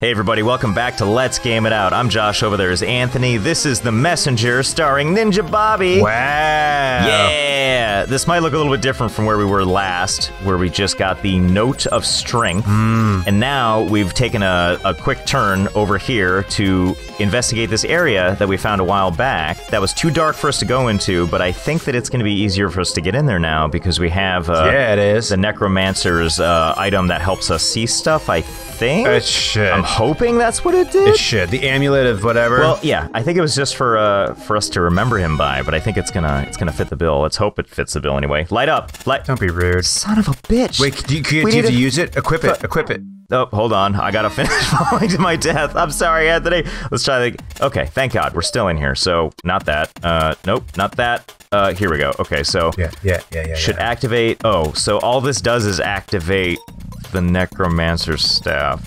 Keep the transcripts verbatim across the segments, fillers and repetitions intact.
Hey everybody, welcome back to Let's Game It Out. I'm Josh, over there is Anthony. This is The Messenger, starring Ninja Bobby. Wow. Yeah. This might look a little bit different from where we were last, where we just got the note of strength. Mm. And now we've taken a, a quick turn over here to investigate this area that we found a while back. That was too dark for us to go into, but I think that it's going to be easier for us to get in there now because we have uh, yeah, it is. the Necromancer's uh, item that helps us see stuff, I think. It should. I'm hoping that's what it did. It should. The amulet of whatever. Well, yeah. I think it was just for uh, for us to remember him by, but I think it's gonna it's gonna fit the bill. Let's hope it fits the bill anyway. Light up. Light. Don't be rude. Son of a bitch. Wait, do you, do you, do you have to use it? Equip it. Equip it. Oh, hold on. I gotta finish falling to my death. I'm sorry, Anthony. Let's try the... Okay, thank God. We're still in here, so not that. Uh, nope, not that. Uh, here we go. Okay, so... Yeah, yeah, yeah, yeah. Should yeah. activate... Oh, so all this does is activate the Necromancer's staff.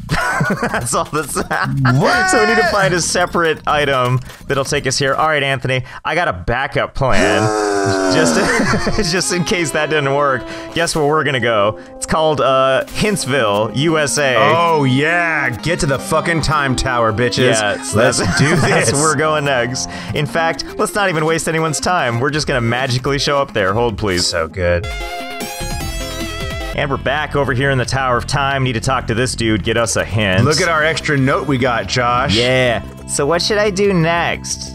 That's all this... What? So we need to find a separate item that'll take us here. All right, Anthony, I got a backup plan. just, in, just in case that didn't work. Guess where we're gonna go? It's called, uh, Hintsville, U S A. Oh, yeah. Get to the fucking time tower, bitches. Yeah, let's do this. That's where we're going next. In fact, let's not even waste anyone's time. We're just gonna magically show up there. Hold, please. So good. And we're back over here in the Tower of Time. Need to talk to this dude, get us a hint. Look at our extra note we got, Josh. Yeah. So what should I do next?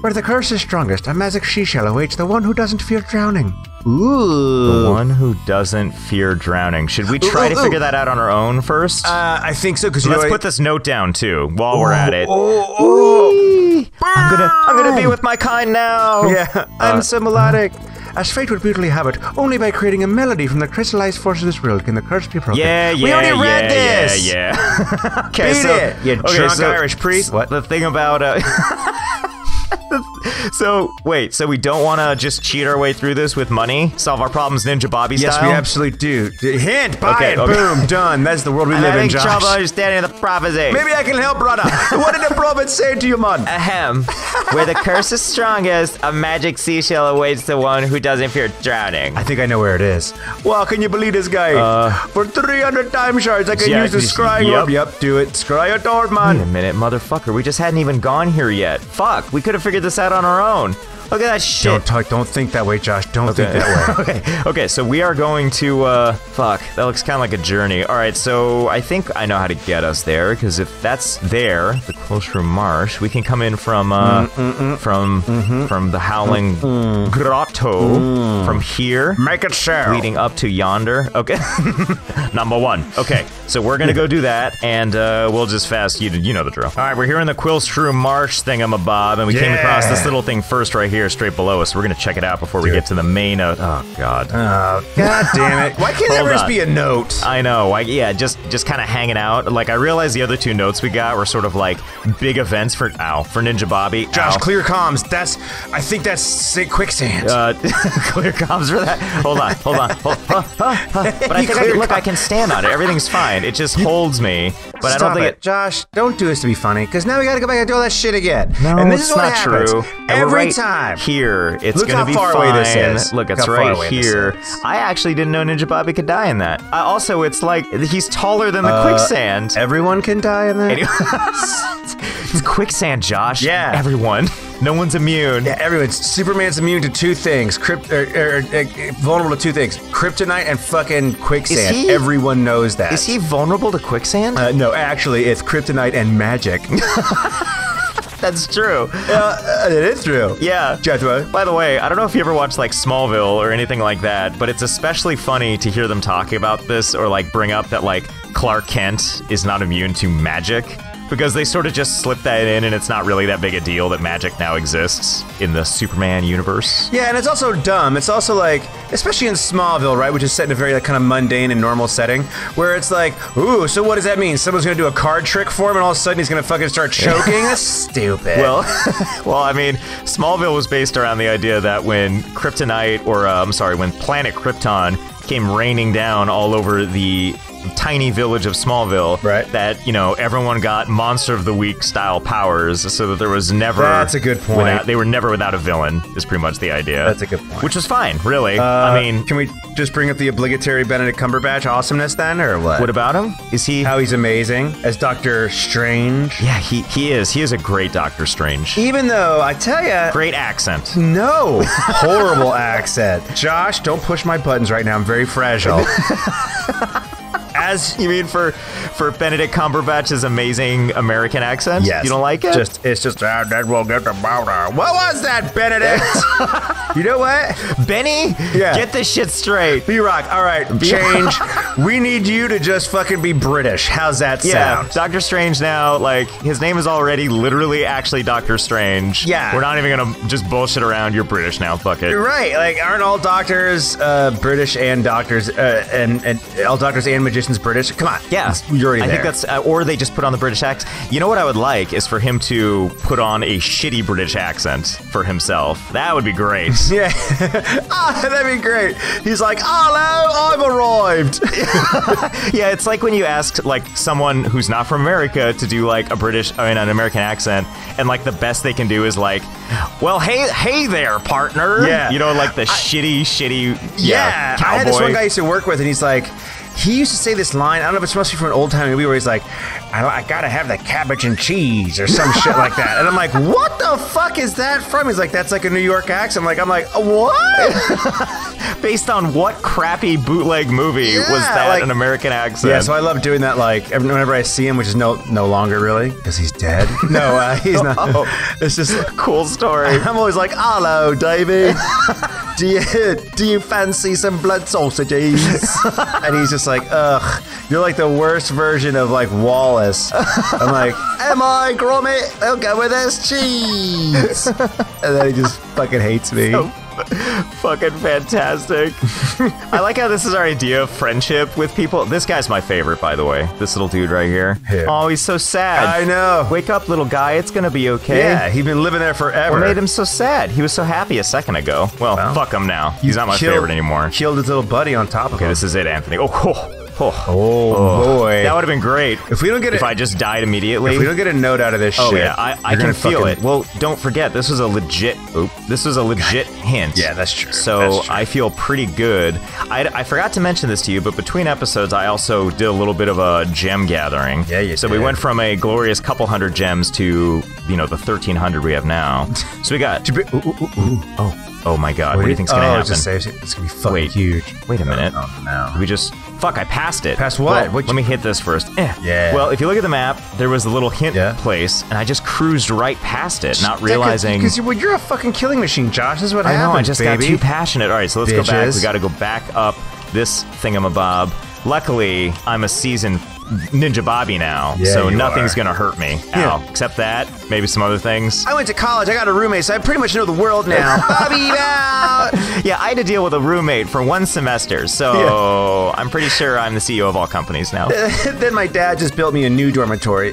Where the curse is strongest, a magic she-shell awaits the one who doesn't fear drowning. Ooh. The one who doesn't fear drowning. Should we try ooh, ooh, to ooh. figure that out on our own first? Uh, I think so, because Let's know, put I... this note down, too, while ooh, we're at it. Ooh, ooh. I'm gonna, I'm gonna be with my kind now. Yeah. I'm uh, so melodic. As fate would brutally have it, only by creating a melody from the crystallized force of this riddle can the curse be broken. Yeah, yeah, we already yeah, read this. Yeah, yeah. okay, Beat so, it, you okay, drunk so, Irish priest. What the thing about? Uh, so wait, so we don't want to just cheat our way through this with money, solve our problems Ninja Bobby yes, style? Yes, we absolutely do. Hint, buy okay, it, okay. boom, done. That's the world we I'm live in, Josh. I'm having trouble understanding the prophecy. Maybe I can help, brother. What did the prophet say to you, man? Ahem. Where the curse is strongest, a magic seashell awaits the one who doesn't fear drowning. I think I know where it is. Wow, can you believe this guy? Uh, For three hundred time shards, I can yeah, use the scry orb. Yep, yep, do it. Scry a door, man. Wait a minute, motherfucker. We just hadn't even gone here yet. Fuck, we could have figured this out on our own. Look at that shit. Don't talk, don't think that way, Josh. Don't okay. think that way. okay. Okay, so we are going to uh fuck. That looks kind of like a journey. All right, so I think I know how to get us there because if that's there, the Quillshroom Marsh, we can come in from uh mm, mm, mm. from mm-hmm. from the howling mm, mm. grotto mm. from here. Make it share. Leading up to yonder. Okay. Number one. Okay. So we're going to go do that and uh we'll just fast you you know the drill. All right, we're here in the Quillshroom Marsh thingamabob and we yeah. came across this little thing first right here. Here, straight below us. We're gonna check it out before Dude. we get to the main note. Oh god. Oh god damn it. Why can't there just be a note? I know. I, yeah, just just kind of hanging out. Like I realized the other two notes we got were sort of like big events for ow for Ninja Bobby. Josh, ow. clear comms. That's I think that's sick quicksand. Uh, clear comms for that. Hold on, hold on. Hold, uh, uh, uh. But I think I can, look, I can stand on it. Everything's fine. It just holds me. But Stop I don't think it. it. Josh, don't do this to be funny, because now we gotta go back and do all that shit again. No, and this it's is what not happens. true. And Every right time. Here, it's Look gonna be far fine. Away this is. Look, it's Look right here. I actually didn't know Ninja Bobby could die in that. I, also, it's like he's taller than the uh, quicksand. Everyone can die in that. Anyway. It's quicksand, Josh. Yeah, everyone. No one's immune. Yeah, everyone's. Superman's immune to two things. Crypt, er, er, er, er, vulnerable to two things: kryptonite and fucking quicksand. He, Everyone knows that. Is he vulnerable to quicksand? Uh, no, actually, it's kryptonite and magic. That's true. Uh, it is true. Yeah. Jethro. By the way, I don't know if you ever watched like Smallville or anything like that, but it's especially funny to hear them talking about this or like bring up that like Clark Kent is not immune to magic because they sort of just slip that in and it's not really that big a deal that magic now exists in the Superman universe. Yeah, and it's also dumb. It's also like, especially in Smallville, right, which is set in a very like, kind of mundane and normal setting, where it's like, ooh, so what does that mean? Someone's gonna do a card trick for him and all of a sudden he's gonna fucking start choking? That's stupid. Well, well, I mean, Smallville was based around the idea that when Kryptonite, or uh, I'm sorry, when Planet Krypton came raining down all over the tiny village of Smallville, right, that, you know, everyone got Monster of the Week style powers, so that there was never... That's a good point. Without, they were never without a villain, is pretty much the idea. That's a good point. Which was fine, really. Uh, I mean... Can we just bring up the obligatory Benedict Cumberbatch awesomeness then, or what? What about him? Is he... How he's amazing as Doctor Strange. Yeah, he, he is. He is a great Doctor Strange. Even though, I tell you... Great accent. No. Horrible accent. Josh, don't push my buttons right now. I'm very fragile. As you mean for for Benedict Cumberbatch's amazing American accent? Yes. You don't like it? Just it's just ah, then we'll get the powder. What was that, Benedict? You know what? Benny? Yeah. Get this shit straight. B-Rock, all right, change. We need you to just fucking be British. How's that sound? Yeah, Doctor Strange now, like, his name is already literally actually Doctor Strange. Yeah. We're not even gonna just bullshit around. You're British now, fuck it. You're right. Like, aren't all doctors uh, British and doctors, uh, and, and all doctors and magicians British? Come on. Yeah. You're already there. I think that's, uh, or they just put on the British accent. You know what I would like is for him to put on a shitty British accent for himself. That would be great. Yeah. Ah, oh, that'd be great. He's like, oh, hello, I've arrived. Yeah, it's like when you ask, like, someone who's not from America to do, like, a British, I mean, an American accent, and, like, the best they can do is, like, well, hey, hey there, partner. Yeah. You know, like the I, shitty, shitty, yeah, yeah cowboy. I had this one guy I used to work with, and he's like, he used to say this line, I don't know if it's supposed to be from an old-time movie, where he's like, I, I gotta have the cabbage and cheese, or some shit like that. And I'm like, what the fuck is that from? He's like, that's like a New York accent. I'm like, I'm like, what? Based on what crappy bootleg movie yeah, was that like, an American accent? Yeah, so I love doing that, like, whenever I see him, which is no no longer, really, because he's dead. No, uh, he's not. Oh, it's just a cool story. I'm always like, hello, David. Do you, do you fancy some blood sausages? And he's just like, ugh, you're like the worst version of, like, Wallace. I'm like, am I, Gromit? I'll go with this cheese. And then he just fucking hates me. So fucking fantastic. I like how this is our idea of friendship with people. This guy's my favorite, by the way. This little dude right here. Yeah. Oh, he's so sad. I know. Wake up, little guy. It's gonna be okay. Yeah, he's been living there forever. What made him so sad? He was so happy a second ago. Well, well fuck him now. He's not my killed, favorite anymore. Killed his little buddy on top of okay, him. Okay, this is it, Anthony. Oh, oh. Oh, oh, boy. That would have been great if we don't get a, if I just died immediately. If we don't get a note out of this oh, shit. Oh, yeah. I, I can feel fucking... it. Well, don't forget, this was a legit... Oop, this was a legit God. hint. Yeah, that's true. So that's true. I feel pretty good. I, I forgot to mention this to you, but between episodes, I also did a little bit of a gem gathering. Yeah, you So did. We went from a glorious couple hundred gems to, you know, the thirteen hundred we have now. So we got... ooh, ooh, ooh, ooh. Oh. Oh my god, what, what do you think's gonna oh, happen? Just it. It's gonna be fucking wait, huge. Wait a minute. Oh, no. We just... Fuck, I passed it. Passed what? Well, what let you... me hit this first. Eh. Yeah. Well, if you look at the map, there was a little hint yeah. place, and I just cruised right past it, not realizing... Because you, you're a fucking killing machine, Josh. This is what I happened, know, I just baby. got too passionate. All right, so let's Bitches. go back. We gotta go back up this thingamabob. Luckily, I'm a seasoned Ninja Bobby now, yeah, so nothing's are. gonna hurt me. Yeah. Ow. Except that, maybe some other things. I went to college, I got a roommate, so I pretty much know the world now. Bobby out! Yeah, I had to deal with a roommate for one semester, so yeah. I'm pretty sure I'm the C E O of all companies now. Then my dad just built me a new dormitory.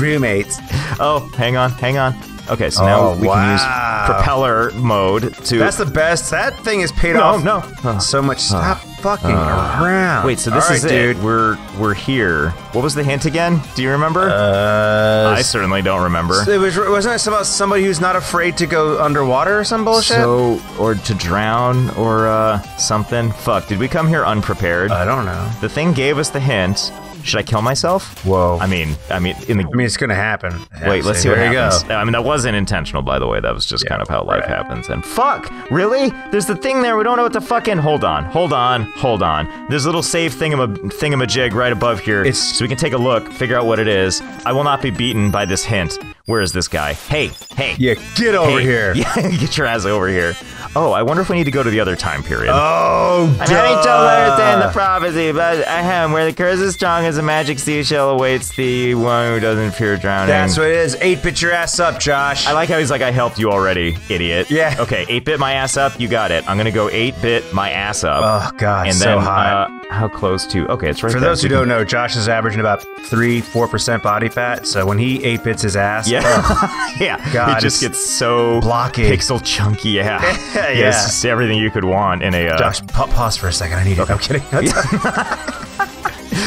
Roommates. Oh, hang on, hang on. Okay, so oh, now we wow. can use propeller mode to... That's the best. That thing is paid no, off. No, no. So much. Stop uh, fucking uh, around. Wait, so this right, is dude. it. We're, we're here. What was the hint again? Do you remember? Uh, I certainly don't remember. It was, wasn't it about somebody who's not afraid to go underwater or some bullshit? So, or to drown or uh, something. Fuck, did we come here unprepared? I don't know. The thing gave us the hint. Should I kill myself? Whoa. I mean, I mean, in the. I mean, it's gonna happen. Wait, let's see what happens. There you go. I mean, that wasn't intentional, by the way. That was just yeah, kind of how life right. happens. And fuck, really? There's the thing there. We don't know what to fucking. Hold on, hold on, hold on. There's a little save thingam thingamajig right above here, it's... so we can take a look, figure out what it is. I will not be beaten by this hint. Where is this guy? Hey, hey. Yeah, get over hey. here. Yeah, get your ass over here. Oh, I wonder if we need to go to the other time period. Oh, duh. I need to understand the prophecy, but ahem, where the curse is strong as a magic seashell awaits the one who doesn't fear drowning. That's what it is. eight-bit your ass up, Josh. I like how he's like, I helped you already, idiot. Yeah. Okay, eight-bit my ass up. You got it. I'm going to go eight-bit my ass up. Oh, God, and so then, hot. Uh, how close to? Okay, it's right For there. For those who don't know, Josh is averaging about three, four percent body fat, so when he eight-bits his ass, yeah, oh, yeah. God, it just gets so blocky. Pixel chunky, yeah. Yeah, yeah. It's just everything you could want in a... Uh... Josh, pause for a second. I need it. Okay. I'm kidding.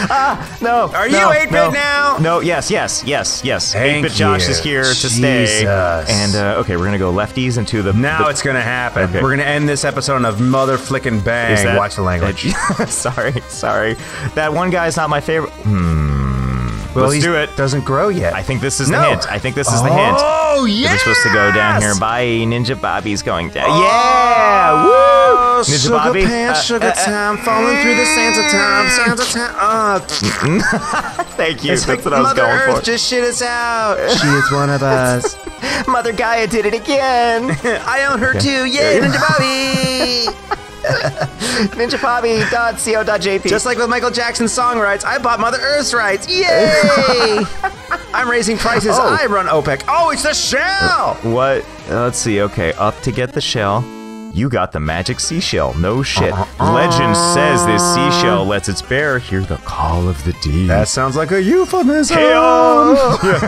Ah, no. Are no, you eight-bit no, now? No, yes, yes, yes, yes. eight-bit Josh is here Jesus. to stay. And, uh, okay, we're going to go lefties into the... Now the, it's going to happen. Okay. We're going to end this episode of mother flickin' bang. Is that, Watch the language. That, sorry, sorry. That one guy's not my favorite. Hmm. Well, Let's he's, do it. doesn't grow yet. I think this is no. the hint. I think this is the hint. Oh, yeah. We're supposed to go down here. Bye. Ninja Bobby's going down. Oh. Yeah. Woo. Ninja sugar Bobby. Pants, uh, sugar uh, time. Uh, falling uh, through the sands of time. Sands of time. Uh. Thank you. It's That's like what I was Mother going Earth for. Just shit us out. She is one of us. Mother Gaia did it again. I own her okay. too. Yeah. Ninja Bobby. ninja bobby dot co dot j p. Just like with Michael Jackson's song rights, I bought Mother Earth's rights. Yay! I'm raising prices. Oh. I run OPEC. Oh, it's the shell! What? Let's see. Okay, up to get the shell. You got the magic seashell. No shit. Uh-huh. Legend says this seashell lets its bearer hear the call of the deep. That sounds like a euphemism.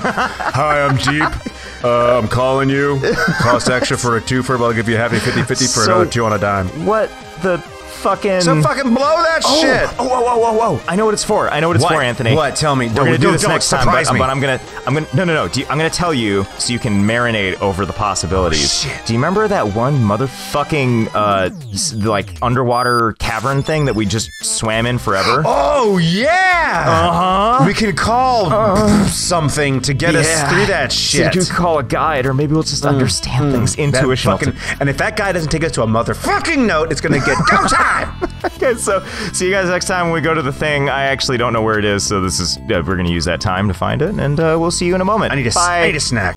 Hi, I'm Deep. Uh, I'm calling you. Cost extra for a twofer, but I'll give you a happy fifty fifty for so, another two on a dime. What the fucking... So fucking blow that oh, shit! Oh, whoa, whoa, whoa, whoa! I know what it's for. I know what it's what? for, Anthony. What? Tell me. We're don't, gonna do don't, this don't next time, but, but I'm gonna... I'm gonna... No, no, no. Do you, I'm gonna tell you so you can marinate over the possibilities. Oh, shit. Do you remember that one motherfucking, uh, like, underwater cavern thing that we just swam in forever? Oh, yeah! Uh-huh. We can call uh, something to get yeah. us through that shit. So you can call a guide, or maybe we'll just mm, understand mm, things intuitionally. And if that guy doesn't take us to a motherfucking note, it's gonna get go time! Okay, so see you guys next time when we go to the thing. I actually don't know where it is, so this is uh, we're gonna use that time to find it, and uh, we'll see you in a moment. I need a, I need a snack.